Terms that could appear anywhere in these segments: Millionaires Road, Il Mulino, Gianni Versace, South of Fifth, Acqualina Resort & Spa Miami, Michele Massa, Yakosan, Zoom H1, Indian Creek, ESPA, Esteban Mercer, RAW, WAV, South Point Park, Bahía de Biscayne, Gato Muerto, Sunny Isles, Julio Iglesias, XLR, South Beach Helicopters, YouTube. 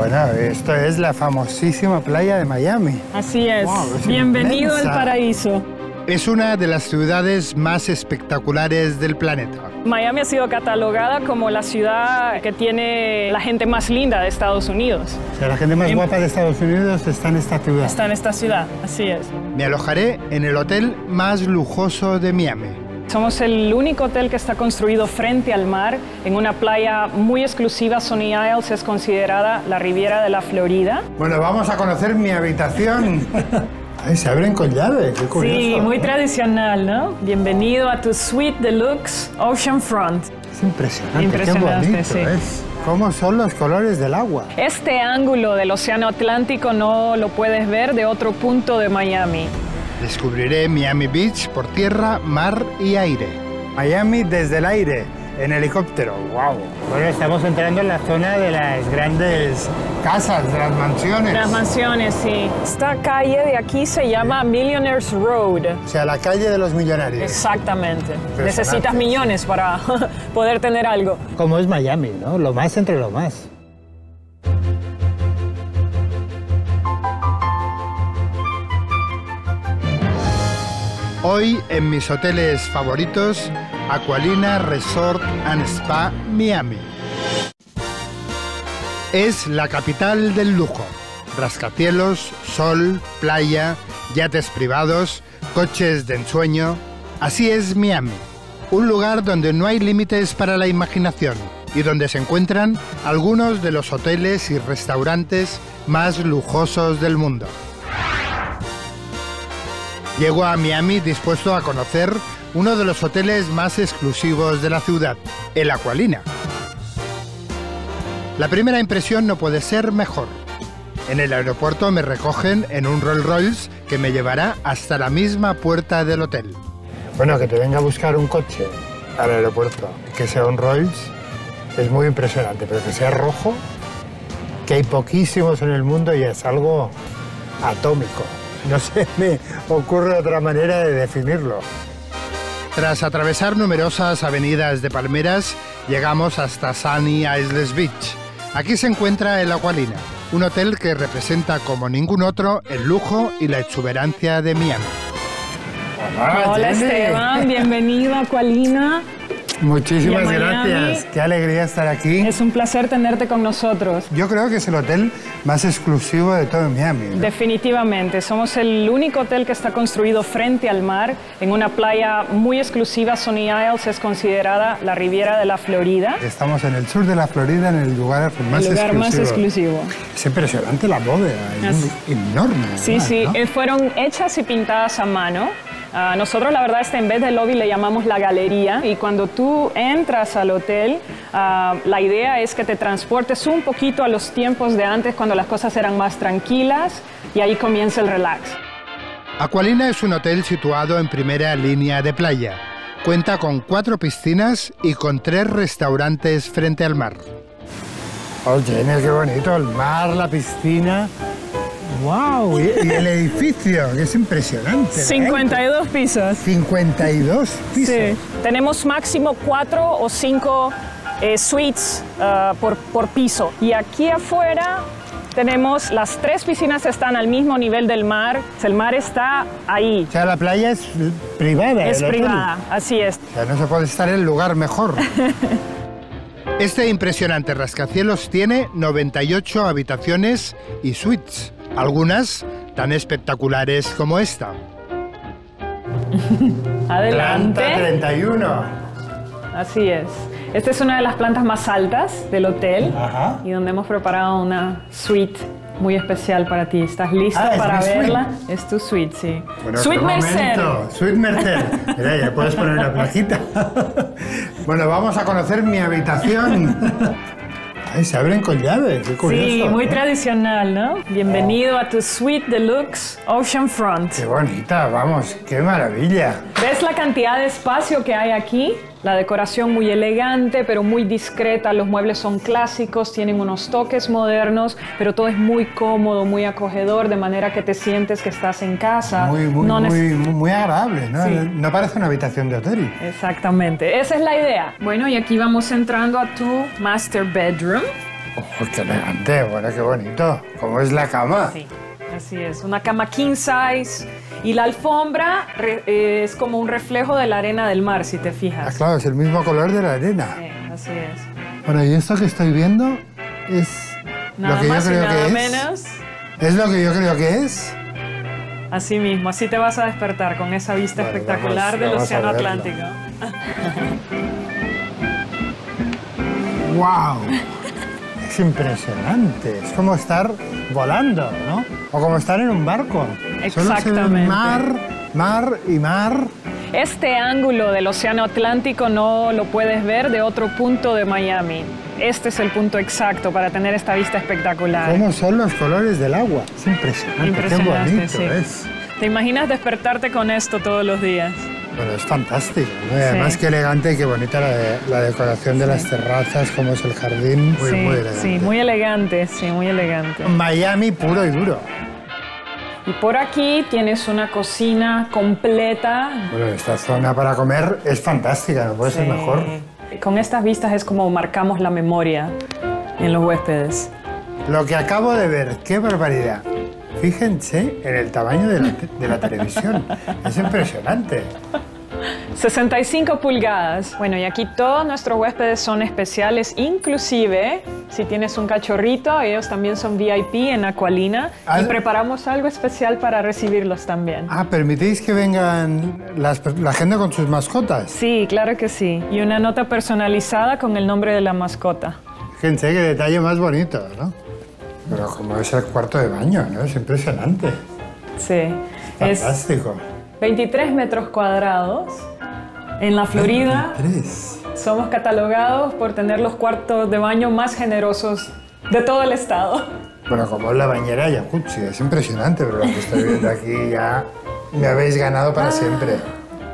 Bueno, esta es la famosísima playa de Miami. Así es. Wow, es bienvenido inmensa. Al paraíso. Es una de las ciudades más espectaculares del planeta. Miami ha sido catalogada como la ciudad que tiene la gente más linda de Estados Unidos. O sea, la gente más guapa de Estados Unidos está en esta ciudad. Está en esta ciudad, así es. Me alojaré en el hotel más lujoso de Miami. Somos el único hotel que está construido frente al mar, en una playa muy exclusiva. Sunny Isles es considerada la Riviera de la Florida. Bueno, vamos a conocer mi habitación. Ay, se abren con llave, qué curioso. Sí, muy tradicional, ¿no? Bienvenido a tu suite deluxe Oceanfront. Es impresionante, qué bonito, sí. ¿Cómo son los colores del agua? Este ángulo del Océano Atlántico no lo puedes ver de otro punto de Miami. Descubriré Miami Beach por tierra, mar y aire. Miami desde el aire, en helicóptero. ¡Wow! Bueno, estamos entrando en la zona de las grandes casas, de las mansiones. Las mansiones, sí. Esta calle de aquí se llama Millionaires Road. O sea, la calle de los millonarios. Exactamente. Necesitas millones para poder tener algo. Como es Miami, ¿no? Lo más entre lo más. Hoy, en mis hoteles favoritos, Acqualina Resort & Spa Miami. Es la capital del lujo. Rascacielos, sol, playa, yates privados, coches de ensueño... Así es Miami. Un lugar donde no hay límites para la imaginación y donde se encuentran algunos de los hoteles y restaurantes más lujosos del mundo. Llego a Miami dispuesto a conocer uno de los hoteles más exclusivos de la ciudad, el Acqualina. La primera impresión no puede ser mejor. En el aeropuerto me recogen en un Rolls Royce que me llevará hasta la misma puerta del hotel. Bueno, que te venga a buscar un coche al aeropuerto, que sea un Rolls, es muy impresionante, pero que sea rojo, que hay poquísimos en el mundo y es algo atómico. No se me ocurre otra manera de definirlo. Tras atravesar numerosas avenidas de palmeras, llegamos hasta Sunny Isles Beach. Aquí se encuentra el Acqualina, un hotel que representa como ningún otro el lujo y la exuberancia de Miami. Hola, Esteban, bienvenido a Acqualina. Muchísimas gracias, qué alegría estar aquí. Es un placer tenerte con nosotros. Yo creo que es el hotel más exclusivo de todo Miami, ¿no? Definitivamente, somos el único hotel que está construido frente al mar, en una playa muy exclusiva. Sunny Isles es considerada la Riviera de la Florida. Estamos en el sur de la Florida, en el lugar más exclusivo. Es impresionante la bóveda, es enorme. Sí, además, sí, ¿no? Fueron hechas y pintadas a mano. Nosotros, la verdad, en vez del lobby le llamamos la galería, y cuando tú entras al hotel, la idea es que te transportes un poquito a los tiempos de antes, cuando las cosas eran más tranquilas, y ahí comienza el relax. Acqualina es un hotel situado en primera línea de playa. Cuenta con 4 piscinas y con 3 restaurantes frente al mar. Oye, qué bonito, el mar, la piscina... ¡Wow! Y el edificio, que es impresionante. 52 pisos. 52 pisos. Sí. Tenemos máximo 4 o 5 suites por piso. Y aquí afuera tenemos las 3 piscinas, están al mismo nivel del mar. El mar está ahí. O sea, la playa es privada. Es privada, así es. O sea, no se puede estar en lugar mejor. Este impresionante rascacielos tiene 98 habitaciones y suites. Algunas tan espectaculares como esta. Adelante. Planta 31. Así es. Esta es una de las plantas más altas del hotel. Ajá. Y donde hemos preparado una suite muy especial para ti. ¿Estás listo para verla? Suite. Es tu suite, sí. Bueno, suite Merced. Suite Merced. Mira, ya puedes poner la plaquita. Bueno, vamos a conocer mi habitación. Ay, se abren con llave, qué curioso. Sí, muy tradicional, ¿no? Bienvenido a tu suite deluxe Oceanfront. Qué bonita, vamos, qué maravilla. ¿Ves la cantidad de espacio que hay aquí? La decoración muy elegante, pero muy discreta. Los muebles son clásicos, tienen unos toques modernos, pero todo es muy cómodo, muy acogedor, de manera que te sientes que estás en casa. Muy agradable, ¿no? Sí. No parece una habitación de hotel. Exactamente, esa es la idea. Bueno, y aquí vamos entrando a tu master bedroom. Oh, qué elegante, bueno, qué bonito. ¿Cómo es la cama? Sí, así es. Una cama king size. Y la alfombra es como un reflejo de la arena del mar, si te fijas. Ah, claro, es el mismo color de la arena. Sí, así es. Bueno, y esto que estoy viendo es nada lo que más yo creo y nada que menos. Es lo que yo creo que es. Así mismo, así te vas a despertar con esa vista bueno, espectacular vamos, del Océano Atlántico. ¡Wow! Es impresionante. Es como estar volando, ¿no? O como estar en un barco. Exactamente. Solo se ve mar, mar y mar. Este ángulo del Océano Atlántico no lo puedes ver de otro punto de Miami. Este es el punto exacto para tener esta vista espectacular. ¿Cómo son los colores del agua? Es impresionante. Qué bonito es. ¿Te imaginas despertarte con esto todos los días? Bueno, es fantástico, ¿no? Sí. Además, qué elegante y qué bonita la decoración de las terrazas, como es el jardín. Muy, muy elegante. Sí, muy elegante, Miami puro y duro. Y por aquí tienes una cocina completa. Bueno, esta zona para comer es fantástica, no puede ser mejor. Con estas vistas es como marcamos la memoria en los huéspedes. Lo que acabo de ver, qué barbaridad. Fíjense en el tamaño de la televisión. Es impresionante. 65 pulgadas. Bueno, y aquí todos nuestros huéspedes son especiales, inclusive si tienes un cachorrito, ellos también son VIP en Acqualina y preparamos algo especial para recibirlos también. Ah, ¿permitís que vengan la gente con sus mascotas? Sí, claro que sí. Y una nota personalizada con el nombre de la mascota. Fíjense qué detalle más bonito, ¿no? Pero como es el cuarto de baño, ¿no? Es impresionante. Sí. Es fantástico. 23 metros cuadrados. En la Florida 23. Somos catalogados por tener los cuartos de baño más generosos de todo el estado. Bueno, como es la bañera de jacuzzi, es impresionante, pero lo que estoy viendo aquí ya me habéis ganado para siempre.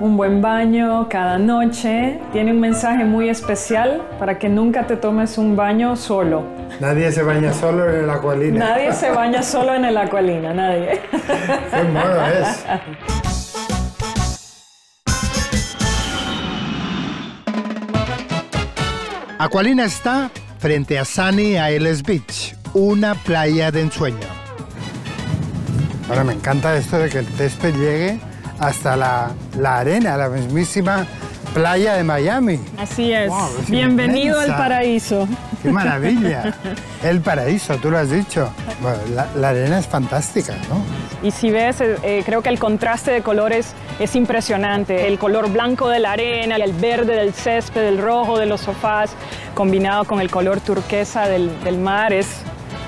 Un buen baño cada noche. Tiene un mensaje muy especial para que nunca te tomes un baño solo. Nadie se baña solo en el Acqualina. Nadie se baña solo en el Acqualina, nadie. Qué mono es. Acqualina está frente a Sunny Isles Beach, una playa de ensueño. Ahora me encanta esto de que el césped llegue hasta la arena, la mismísima playa de Miami. Así es. Wow, es bienvenido inmensa. Al paraíso. ¡Qué maravilla! El paraíso, tú lo has dicho. Bueno, la arena es fantástica, ¿no? Y si ves, creo que el contraste de colores es impresionante. El color blanco de la arena, el verde del césped, el rojo de los sofás, combinado con el color turquesa del mar, es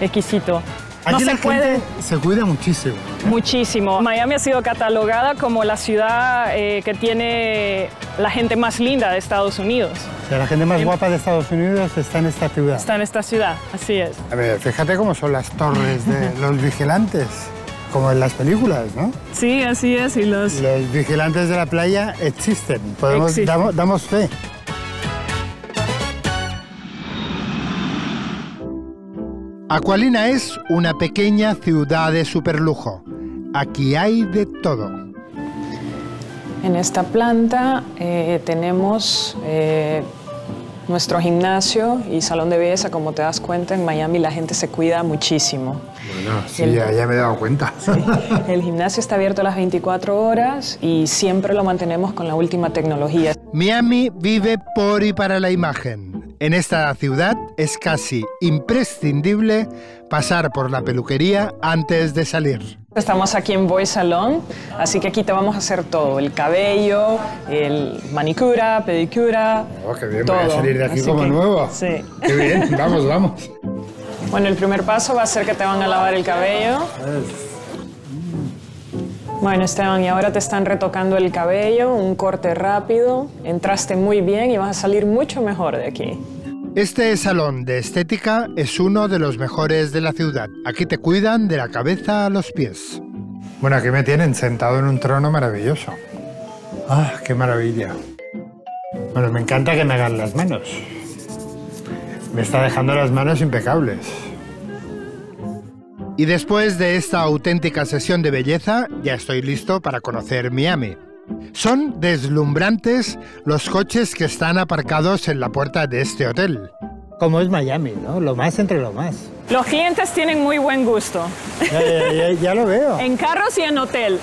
exquisito. Aquí la gente se cuida muchísimo. Muchísimo. Miami ha sido catalogada como la ciudad que tiene la gente más linda de Estados Unidos. O sea, la gente más guapa de Estados Unidos está en esta ciudad. Está en esta ciudad, así es. A ver, fíjate cómo son las torres de los vigilantes, como en las películas, ¿no? Sí, así es. Y los vigilantes de la playa existen. Damos fe. Acqualina es una pequeña ciudad de superlujo. Aquí hay de todo. En esta planta tenemos nuestro gimnasio y salón de belleza. Como te das cuenta, en Miami la gente se cuida muchísimo. Bueno, sí, ya me he dado cuenta. Sí, el gimnasio está abierto a las 24 horas y siempre lo mantenemos con la última tecnología. Miami vive por y para la imagen. En esta ciudad es casi imprescindible pasar por la peluquería antes de salir. Estamos aquí en Boy Salón, así que aquí te vamos a hacer todo. El cabello, el manicura, pedicura, oh, qué bien, todo. Voy a salir de aquí así como nuevo. Sí. Qué bien, vamos. Bueno, el primer paso va a ser que te van a lavar el cabello. Bueno, Esteban, y ahora te están retocando el cabello, un corte rápido. Entraste muy bien y vas a salir mucho mejor de aquí. Este salón de estética es uno de los mejores de la ciudad. Aquí te cuidan de la cabeza a los pies. Bueno, aquí me tienen sentado en un trono maravilloso. ¡Ah, qué maravilla! Bueno, me encanta que me hagan las manos. Me está dejando las manos impecables. Y después de esta auténtica sesión de belleza, ya estoy listo para conocer Miami. Son deslumbrantes los coches que están aparcados en la puerta de este hotel. como es Miami, ¿no? Lo más entre lo más. Los clientes tienen muy buen gusto. Ya lo veo. En carros y en hotel.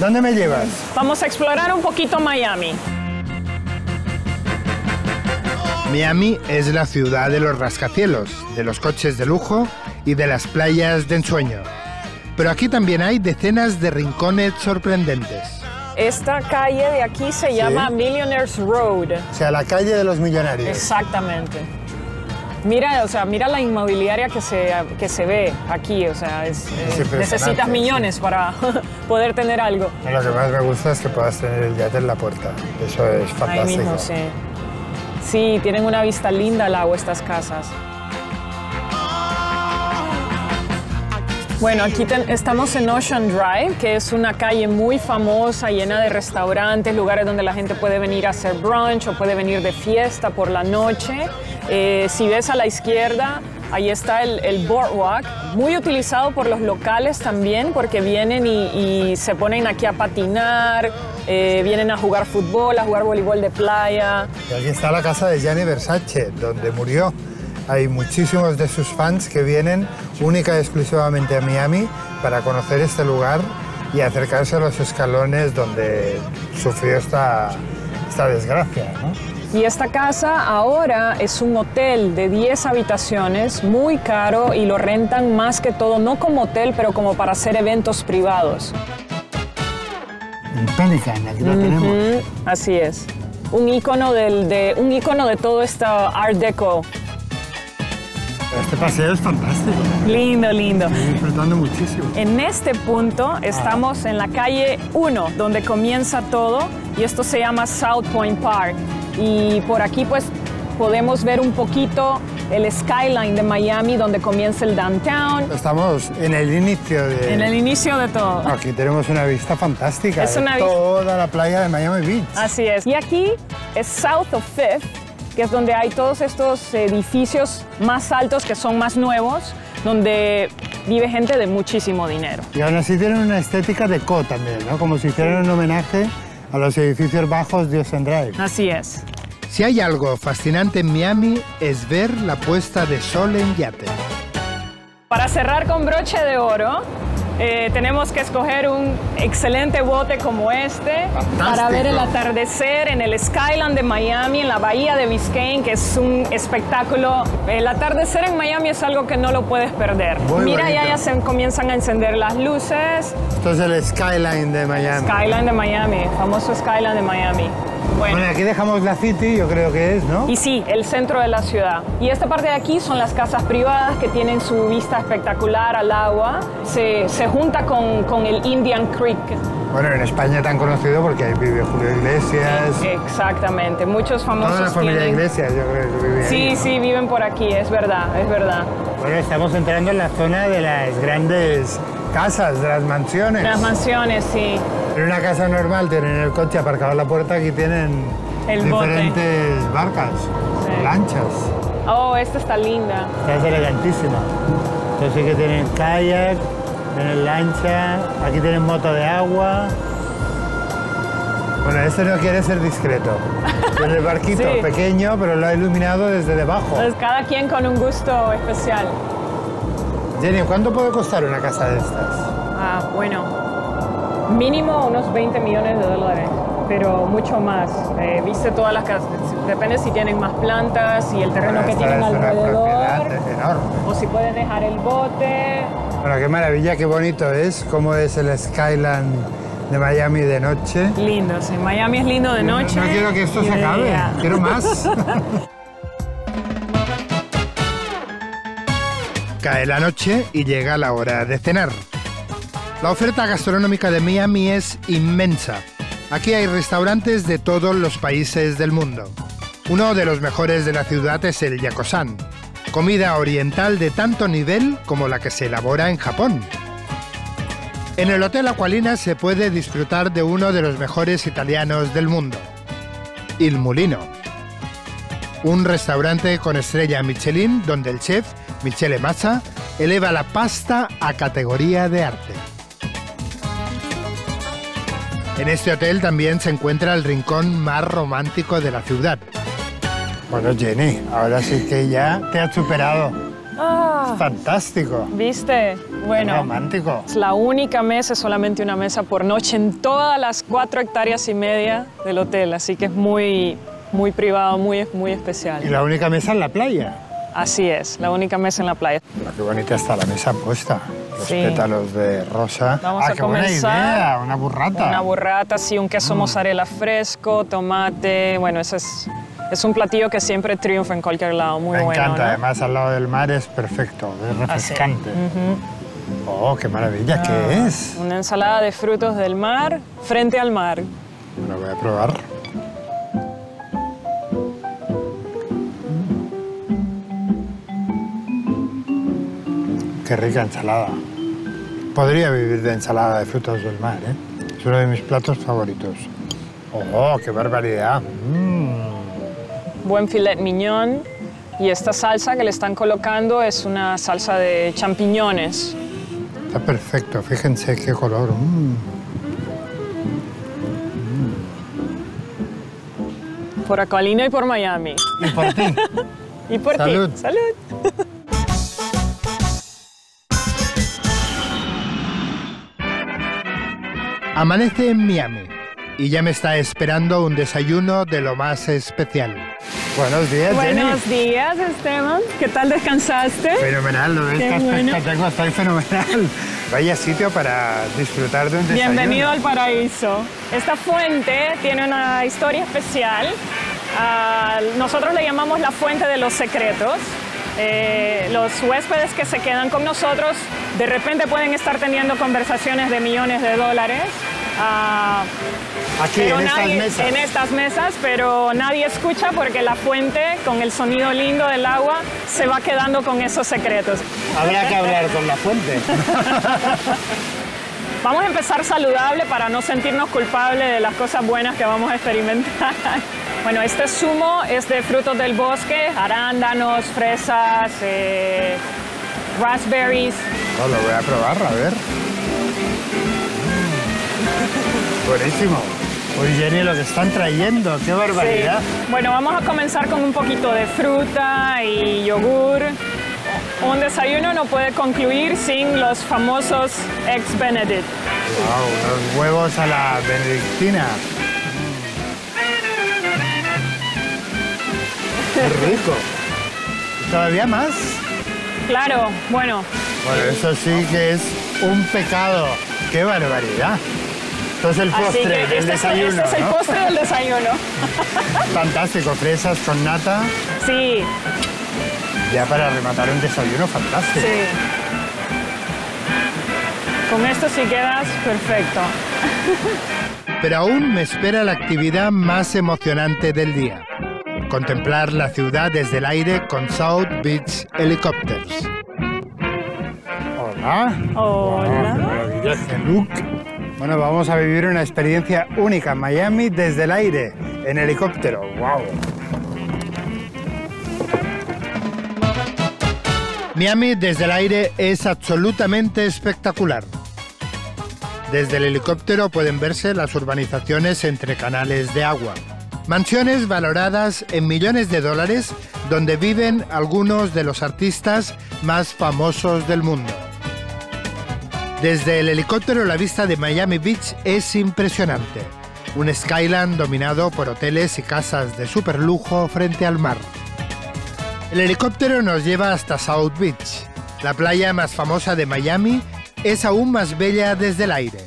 ¿Dónde me llevas? Vamos a explorar un poquito Miami. Miami es la ciudad de los rascacielos, de los coches de lujo y de las playas de ensueño. Pero aquí también hay decenas de rincones sorprendentes. Esta calle de aquí se llama Millionaires Road. O sea, la calle de los millonarios. Exactamente. Mira, o sea, mira la inmobiliaria que se ve aquí, o sea, necesitas millones para poder tener algo. Lo que más me gusta es que puedas tener el yate en la puerta, eso es fantástico. Ahí mismo, sí. Sí, tienen una vista linda al agua estas casas. Bueno, aquí estamos en Ocean Drive, que es una calle muy famosa, llena de restaurantes, lugares donde la gente puede venir a hacer brunch o puede venir de fiesta por la noche. Si ves a la izquierda, ahí está el boardwalk, muy utilizado por los locales también, porque vienen y se ponen aquí a patinar, vienen a jugar fútbol, a jugar voleibol de playa. Y aquí está la casa de Gianni Versace, donde murió. Hay muchísimos de sus fans que vienen única y exclusivamente a Miami para conocer este lugar y acercarse a los escalones donde sufrió esta desgracia, ¿no? Y esta casa ahora es un hotel de 10 habitaciones, muy caro, y lo rentan más que todo, no como hotel, pero como para hacer eventos privados. En Pelican, aquí lo tenemos. Así es. Un ícono de todo esta Art Deco. Este paseo es fantástico. Lindo, lindo. Estoy disfrutando muchísimo. En este punto estamos en la calle 1, donde comienza todo, y esto se llama South Point Park. Y por aquí pues podemos ver un poquito el skyline de Miami, donde comienza el downtown. Estamos en el inicio de... En el inicio de todo. Aquí tenemos una vista fantástica. Es una vista... Toda la playa de Miami Beach. Así es. Y aquí es South of Fifth, que es donde hay todos estos edificios más altos que son más nuevos, donde vive gente de muchísimo dinero. Y aún así tienen una estética de co también, ¿no? Como si hicieran un homenaje a los edificios bajos de Ocean Drive. Así es. Si hay algo fascinante en Miami es ver la puesta de sol en yate. Para cerrar con broche de oro, tenemos que escoger un excelente bote como este. Fantástico. Para ver el atardecer en el skyline de Miami, en la Bahía de Biscayne, que es un espectáculo. El atardecer en Miami es algo que no lo puedes perder. Muy Mira, bonito. Ya se comienzan a encender las luces. Esto es el skyline de Miami. Skyline de Miami, famoso skyline de Miami. Bueno, aquí dejamos la City, yo creo que es, ¿no? Y sí, el centro de la ciudad. Y esta parte de aquí son las casas privadas que tienen su vista espectacular al agua. Se junta con el Indian Creek. Bueno, en España tan conocido porque ahí vive Julio Iglesias. Sí, exactamente, muchos famosos. Toda la familia Iglesias, yo creo que vive ahí, ¿no? Sí, viven por aquí, es verdad, es verdad. Bueno, estamos entrando en la zona de las grandes casas, de las mansiones. Las mansiones, sí. En una casa normal tienen el coche aparcado en la puerta, aquí tienen diferentes barcas, lanchas. Oh, esta está linda. Esta es elegantísima. Entonces sí que tienen kayak, tienen lancha, aquí tienen moto de agua. Bueno, este no quiere ser discreto. Es el barquito, sí, pequeño, pero lo ha iluminado desde debajo. Entonces cada quien con un gusto especial. Jenny, ¿cuánto puede costar una casa de estas? Ah, bueno. Mínimo unos 20 millones de dólares, pero mucho más. Viste todas las casas, depende si tienen más plantas y el terreno que tienen alrededor. Una propiedad enorme. O si pueden dejar el bote. Bueno, qué maravilla, qué bonito es, cómo es el skyline de Miami de noche. Lindo, sí, Miami es lindo de noche. No quiero que esto se acabe, quiero más. Cae la noche y llega la hora de cenar. La oferta gastronómica de Miami es inmensa. Aquí hay restaurantes de todos los países del mundo. Uno de los mejores de la ciudad es el Yakosan, comida oriental de tanto nivel como la que se elabora en Japón. En el Hotel Acqualina se puede disfrutar de uno de los mejores italianos del mundo, Il Mulino. Un restaurante con estrella Michelin donde el chef, Michele Massa, eleva la pasta a categoría de arte. En este hotel también se encuentra el rincón más romántico de la ciudad. Bueno, Jenny, ahora sí que ya te has superado. Ah, fantástico. ¿Viste? Bueno, es romántico. Es la única mesa, solamente una mesa por noche en todas las 4,5 hectáreas del hotel, así que es muy privado, muy especial. Y la única mesa en la playa. Así es, la única mesa en la playa. Qué bonita está la mesa puesta. Los pétalos de rosa. Vamos a comenzar. Buena idea, una burrata. Una burrata, sí, un queso mozzarella fresco, tomate. Bueno, ese es un platillo que siempre triunfa en cualquier lado. Muy bueno. Me encanta, ¿no? Además al lado del mar es perfecto, es refrescante. Oh, qué maravilla, ¿qué es? Una ensalada de frutos del mar frente al mar. Bueno, voy a probar. Qué rica ensalada. Podría vivir de ensalada de frutos del mar, ¿eh? Es uno de mis platos favoritos. ¡Oh, qué barbaridad! Buen filet mignon. Y esta salsa que le están colocando es una salsa de champiñones. Está perfecto. Fíjense qué color. Por Acqualina y por Miami. Y por ti. Y por ti. Salud. Salud. Amanece en Miami y ya me está esperando un desayuno de lo más especial. Buenos días, Jenny. Buenos días, Esteban. ¿Qué tal descansaste? Fenomenal, lo ves, espectacular, estoy fenomenal. Vaya sitio para disfrutar de un desayuno. Bienvenido al paraíso. Esta fuente tiene una historia especial. Nosotros le llamamos la fuente de los secretos. Los huéspedes que se quedan con nosotros de repente pueden estar teniendo conversaciones de millones de dólares. Aquí, en estas mesas, pero nadie escucha porque la fuente, con el sonido lindo del agua, se va quedando con esos secretos. Habrá que hablar con la fuente. Vamos a empezar saludable para no sentirnos culpables de las cosas buenas que vamos a experimentar. Bueno, este zumo es de frutos del bosque, arándanos, fresas, raspberries. No, lo voy a probar, a ver. Buenísimo. Uy, Jenny, lo que están trayendo, qué barbaridad. Sí. Bueno, vamos a comenzar con un poquito de fruta y yogur. Un desayuno no puede concluir sin los famosos Eggs Benedict. Wow, unos huevos a la benedictina. ¡Qué rico! ¿Todavía más? Claro, bueno. Bueno, eso sí que es un pecado. ¡Qué barbaridad! Esto es el postre del desayuno, ¿no? Este es el postre del desayuno. Fantástico, fresas con nata. Sí. Ya para rematar un desayuno fantástico. Sí. Con esto sí quedas perfecto. Pero aún me espera la actividad más emocionante del día. Contemplar la ciudad desde el aire con South Beach Helicopters. Hola. Hola. Qué look. Bueno, vamos a vivir una experiencia única en Miami desde el aire, en helicóptero. Wow. Miami desde el aire es absolutamente espectacular. Desde el helicóptero pueden verse las urbanizaciones entre canales de agua. Mansiones valoradas en millones de dólares donde viven algunos de los artistas más famosos del mundo. Desde el helicóptero la vista de Miami Beach es impresionante. Un skyline dominado por hoteles y casas de superlujo frente al mar. El helicóptero nos lleva hasta South Beach. La playa más famosa de Miami es aún más bella desde el aire.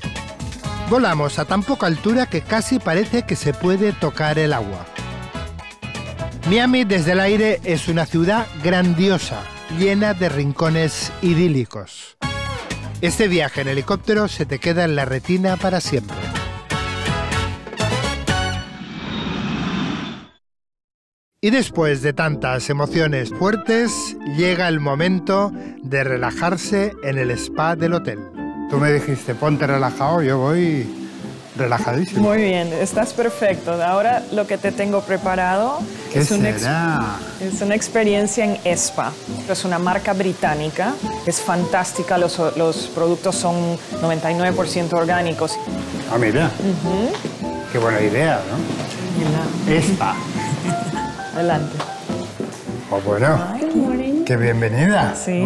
Volamos a tan poca altura que casi parece que se puede tocar el agua. Miami desde el aire es una ciudad grandiosa, llena de rincones idílicos. Este viaje en helicóptero se te queda en la retina para siempre. Y después de tantas emociones fuertes, llega el momento de relajarse en el spa del hotel. Tú me dijiste, ponte relajado, yo voy relajadísimo. Muy bien, estás perfecto. Ahora lo que te tengo preparado es una experiencia en ESPA. Es una marca británica, es fantástica, los productos son 99% orgánicos. Ah, mira, qué buena idea, ¿no? Mira. ESPA. Adelante. Oh, bueno, qué bienvenida. Sí.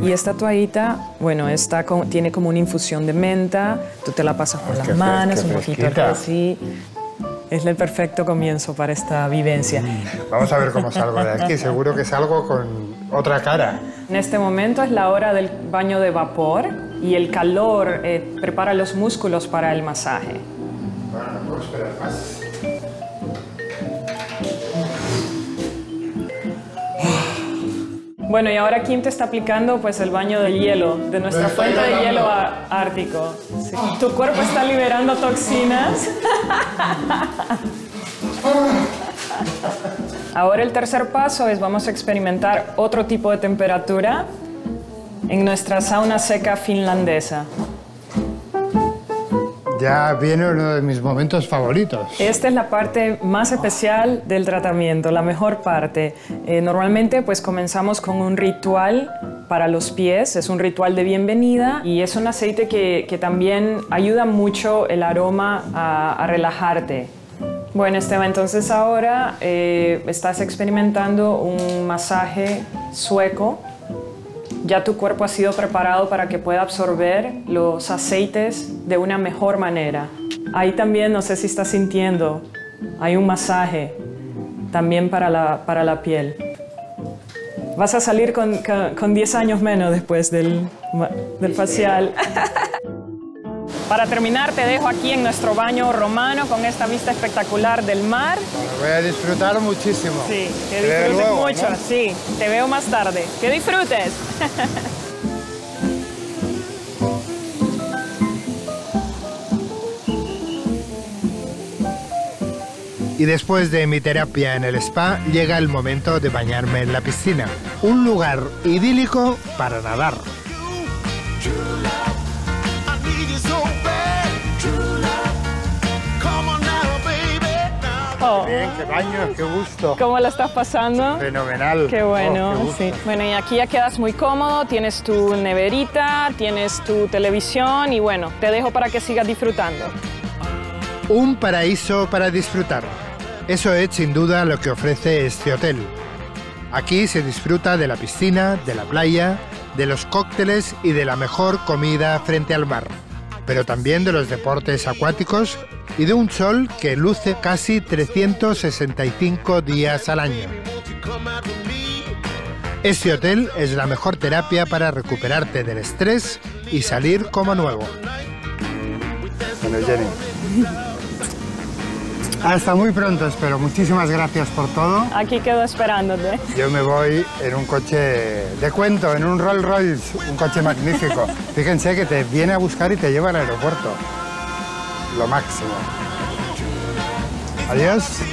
Y esta toallita, bueno, esta tiene como una infusión de menta. Tú te la pasas por las manos, un poquito así. Es el perfecto comienzo para esta vivencia. Vamos a ver cómo salgo de aquí. Seguro que salgo con otra cara. En este momento es la hora del baño de vapor y el calor prepara los músculos para el masaje. Bueno, no puedo esperar más. Bueno, y ahora Kim te está aplicando pues el baño de hielo, de nuestra fuente de hielo ártico. Sí. Tu cuerpo está liberando toxinas. Ahora el tercer paso es vamos a experimentar otro tipo de temperatura en nuestra sauna seca finlandesa. Ya viene uno de mis momentos favoritos. Esta es la parte más especial del tratamiento, la mejor parte. Normalmente pues comenzamos con un ritual para los pies, es un ritual de bienvenida y es un aceite que también ayuda mucho el aroma a relajarte. Bueno, Esteban, entonces ahora estás experimentando un masaje sueco. Ya tu cuerpo ha sido preparado para que pueda absorber los aceites de una mejor manera. Ahí también, no sé si estás sintiendo, hay un masaje también para la piel. Vas a salir con 10 años menos después del facial. Para terminar, te dejo aquí en nuestro baño romano con esta vista espectacular del mar. Voy a disfrutar muchísimo. Sí, que disfrutes luego, mucho. ¿No? Sí, te veo más tarde. ¡Que disfrutes! Y después de mi terapia en el spa, llega el momento de bañarme en la piscina. Un lugar idílico para nadar. Oh. Bien, qué baño, qué gusto. ¿Cómo la estás pasando? Fenomenal. Qué bueno. Oh, qué sí. Bueno, y aquí ya quedas muy cómodo, tienes tu neverita, tienes tu televisión y bueno, te dejo para que sigas disfrutando. Un paraíso para disfrutar. Eso es sin duda lo que ofrece este hotel. Aquí se disfruta de la piscina, de la playa, de los cócteles y de la mejor comida frente al mar, pero también de los deportes acuáticos y de un sol que luce casi 365 días al año. Este hotel es la mejor terapia para recuperarte del estrés y salir como nuevo. Bueno, Jenny, hasta muy pronto, espero. Muchísimas gracias por todo. Aquí quedo esperándote. Yo me voy en un coche de cuento, en un Rolls Royce, un coche magnífico. Fíjense que te viene a buscar y te lleva al aeropuerto. Lo máximo. Adiós.